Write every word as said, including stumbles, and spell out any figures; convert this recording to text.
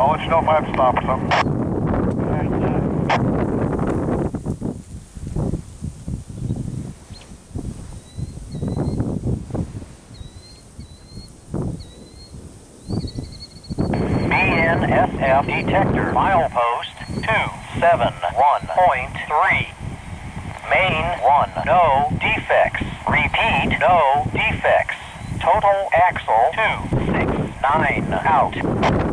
I'll let you know if I have to stop or something. B N S F detector, mile post two seven one point three. Main one, no defects. Repeat, no defects. Total axle two six nine out.